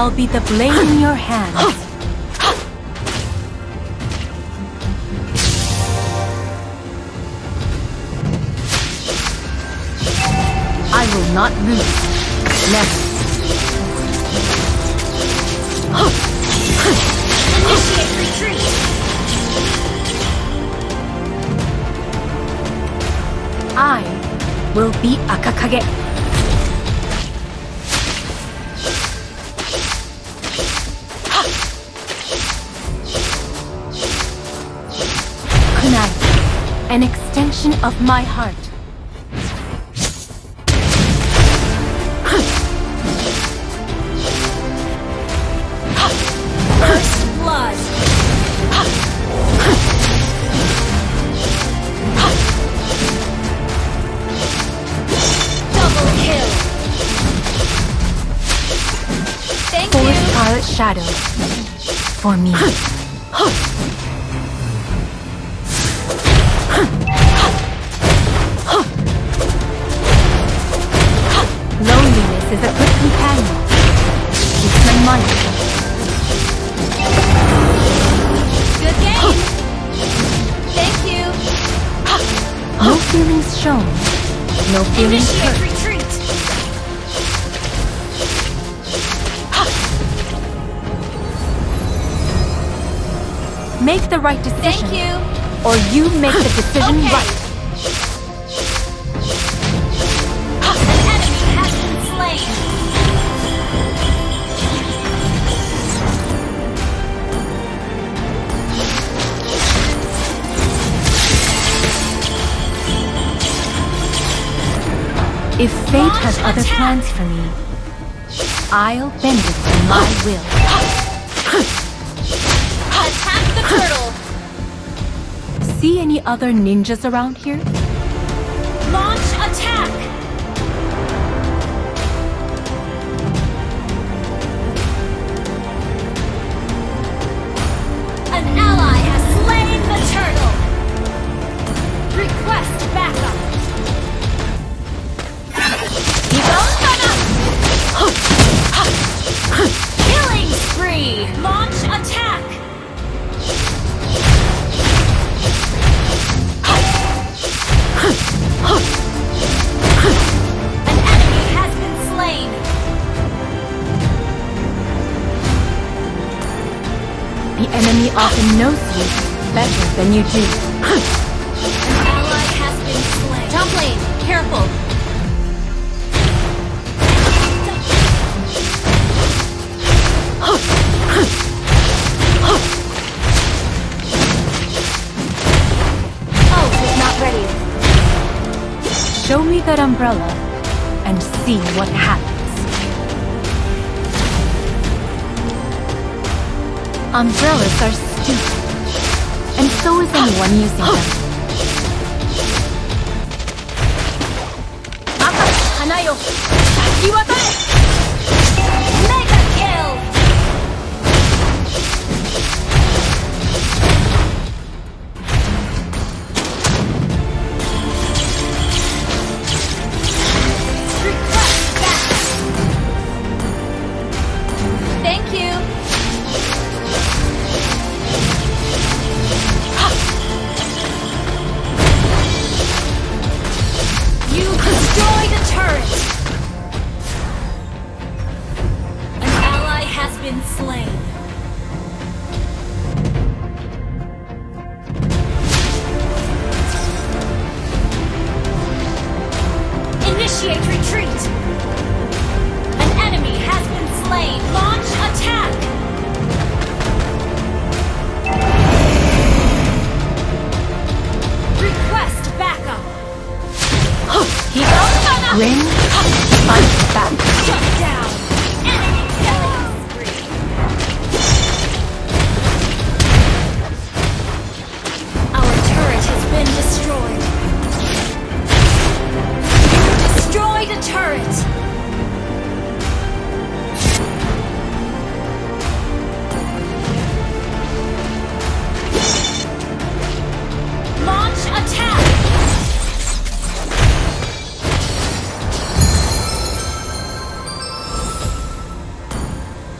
I'll be the blade in your hand. I will not lose. Never. Initiate retreat. I will be Akakage. Kunai, an extension of my heart. Shadow for me. Loneliness is a good companion. Keeps my mind. Good game. Thank you. No feelings shown. No feelings hurt. Make the right decision, thank you. Or you make the decision okay. Right. An enemy has been slain. If fate has other plans for me, I'll bend it to my will. See any other ninjas around here? Launch attack! An ally has slain the turtle! Request backup! Killing spree! Launch attack! An enemy has been slain. The enemy often knows you better than you do. An ally has been slain. Tom Blaine, careful. Oh, it's not ready. Show me that umbrella and see what happens. Umbrellas are stupid, and so is anyone using them. Hanayo, iwatae! Mega kill! Fight back. Shut down. Enemy killing spree.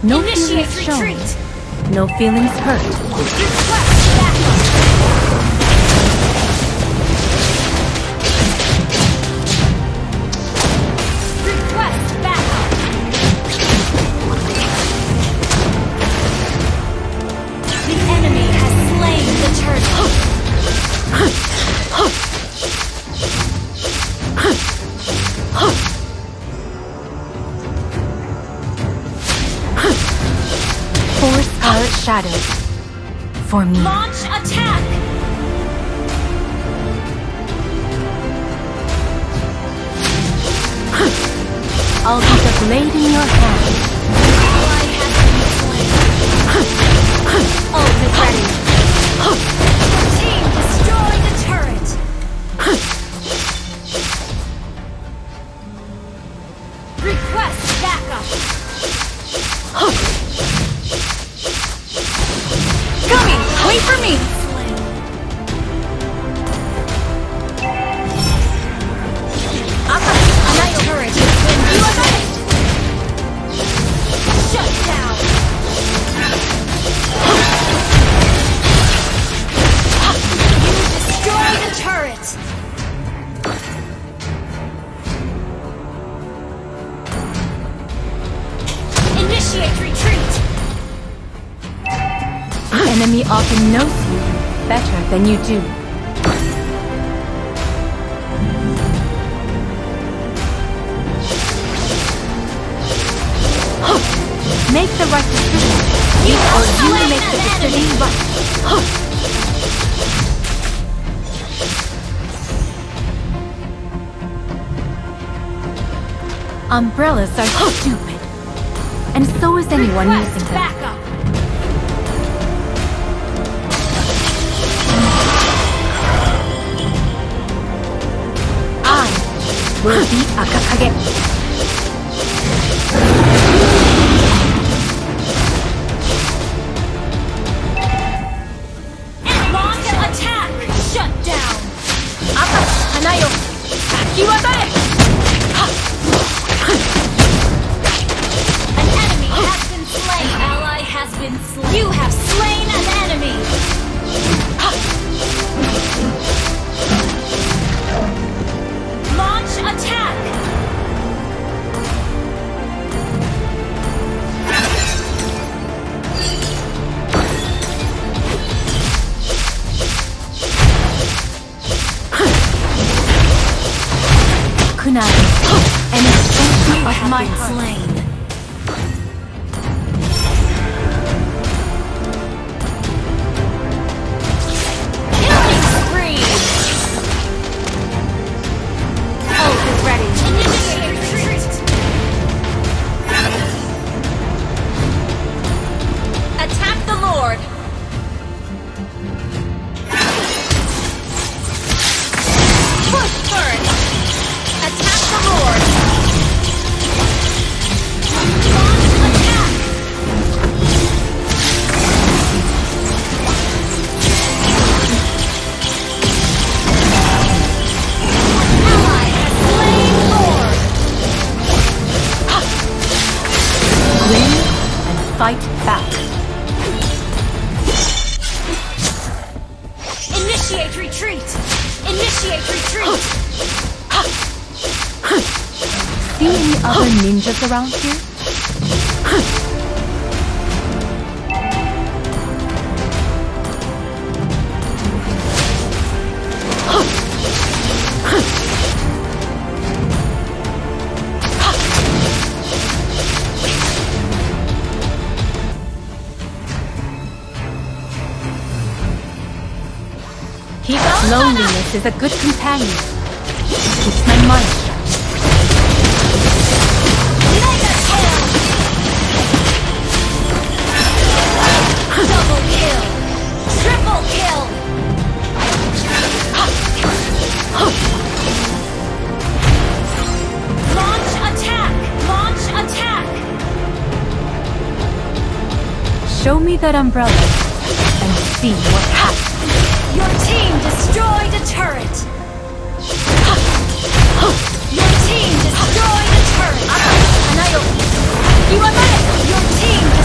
No feelings shown. No feelings hurt. Shadows for me. Launch attack. I'll be the blade in your hand. I have to be slain. All is ready. Your team destroyed the turret. Request backup. Wait for me! Akakage, my turret has been destroyed! Shut down! You destroyed the turret! Initiate retreat! The enemy often knows you better than you do. Make the right decision. You make the decision right. Umbrellas are stupid. And so is anyone using them. Backup. Will be Akakage. Launch attack! Shut down! Akakage, Hanabi! Akiwazae! An enemy has been slain! An ally has been slain! You have slain an enemy! Attack! Kunai, an extension of my slain. Fight back. Initiate retreat. Initiate retreat. See any other ninjas around here? Loneliness is a good companion. It keeps my mind shut. Double kill! Triple kill! Launch attack! Launch attack! Show me that umbrella and see what happens. Your team destroyed a turret! Your team destroyed a turret! Your team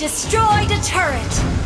destroyed a turret!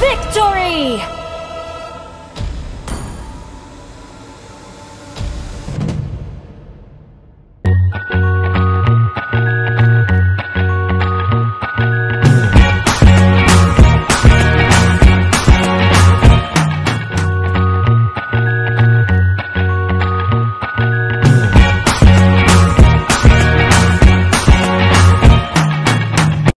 Victory!